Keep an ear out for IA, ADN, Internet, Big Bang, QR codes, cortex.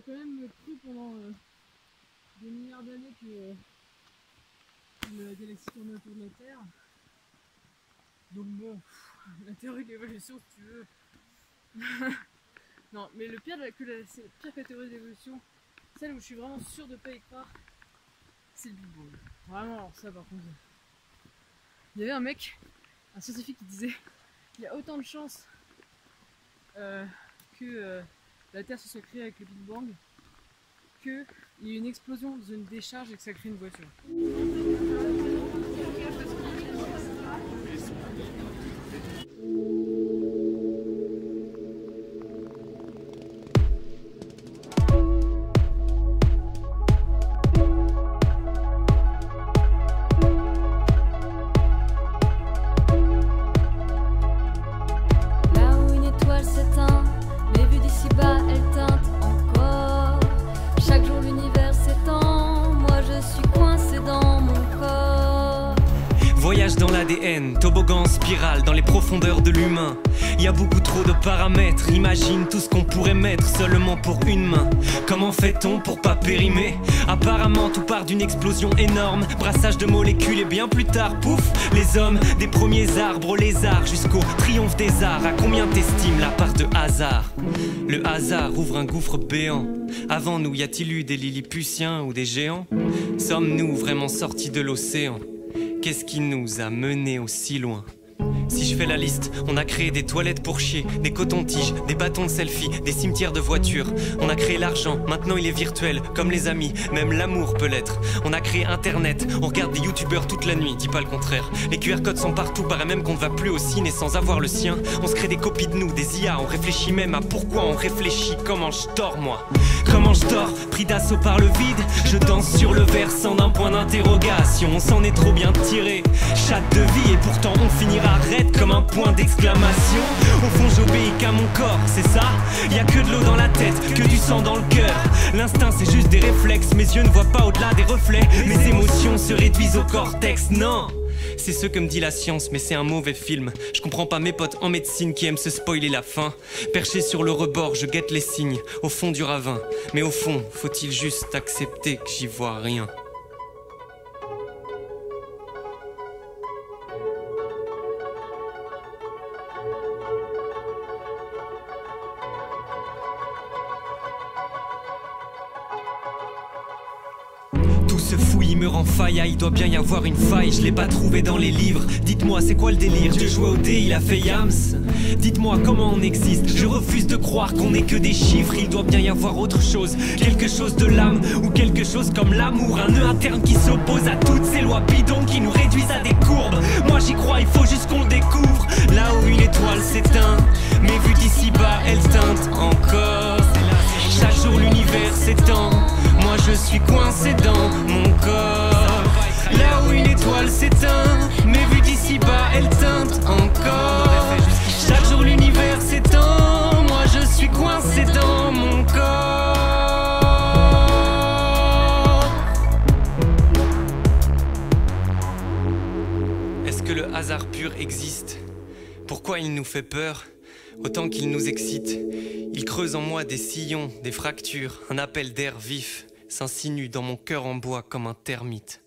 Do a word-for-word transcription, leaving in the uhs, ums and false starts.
avait quand même cru pendant euh, des milliards d'années que euh, la galaxie tournait autour de la Terre. Donc bon, la théorie de l'évolution, si tu veux. Non, mais le pire que la, c'est pire que la théorie de l'évolution, celle où je suis vraiment sûre de ne pas y croire, c'est le Big Bang. Vraiment, ça par contre. Il y avait un mec, un scientifique qui disait qu'il y a autant de chances euh, que euh, la Terre se soit créée avec le Big Bang qu'il y ait une explosion dans une décharge et que ça crée une voiture. Dans l'A D N, toboggan, spirale, dans les profondeurs de l'humain. Y a beaucoup trop de paramètres, imagine tout ce qu'on pourrait mettre seulement pour une main. Comment fait-on pour pas périmer? Apparemment tout part d'une explosion énorme, brassage de molécules et bien plus tard, pouf, les hommes, des premiers arbres aux lézards jusqu'au triomphe des arts. À combien t'estimes la part de hasard? Le hasard ouvre un gouffre béant. Avant nous, y a-t-il eu des lilliputiens ou des géants? Sommes-nous vraiment sortis de l'océan? Qu'est-ce qui nous a menés aussi loin? Si je fais la liste, on a créé des toilettes pour chier, des cotons-tiges, des bâtons de selfie, des cimetières de voitures. On a créé l'argent, maintenant il est virtuel, comme les amis, même l'amour peut l'être. On a créé Internet, on regarde des youtubeurs toute la nuit, dis pas le contraire. Les Q R codes sont partout, paraît même qu'on ne va plus au ciné sans avoir le sien. On se crée des copies de nous, des I A, on réfléchit même à pourquoi on réfléchit. Comment je dors moi? Comment je dors? Pris d'assaut par le vide, je danse sur le versant d'un point d'interrogation. On s'en est trop bien tiré, chatte de vie, et pourtant on finira raide comme un point d'exclamation. Au fond j'obéis qu'à mon corps, c'est ça? Y'a que de l'eau dans la tête, que du sang dans le cœur. L'instinct c'est juste des réflexes, mes yeux ne voient pas au-delà des reflets. Mes émotions se réduisent au cortex, non? C'est ce que me dit la science, mais c'est un mauvais film. Je comprends pas mes potes en médecine qui aiment se spoiler la fin. Perché sur le rebord, je guette les signes au fond du ravin. Mais au fond, faut-il juste accepter que j'y vois rien? Ce fouillis me rend faille, ah, il doit bien y avoir une faille, je l'ai pas trouvé dans les livres. Dites-moi c'est quoi le délire? Dieu jouait au dé, il a fait yams. Dites-moi comment on existe, je refuse de croire qu'on n'est que des chiffres. Il doit bien y avoir autre chose, quelque chose de l'âme, ou quelque chose comme l'amour, un nœud interne qui s'oppose à toutes ces lois bidons qui nous réduisent à des courbes. Moi j'y crois, il faut juste qu'on le découvre. Là où une étoile s'éteint, mais vu d'ici bas elle teinte encore. Chaque jour l'univers s'étend, moi je suis coincé dans mon corps. Là où une étoile s'éteint, mais vu d'ici bas elle teinte encore. Chaque jour l'univers s'étend, moi je suis coincé dans mon corps. Est-ce que le hasard pur existe? Pourquoi il nous fait peur? Autant qu'il nous excite, il creuse en moi des sillons, des fractures. Un appel d'air vif s'insinue dans mon cœur en bois comme un termite.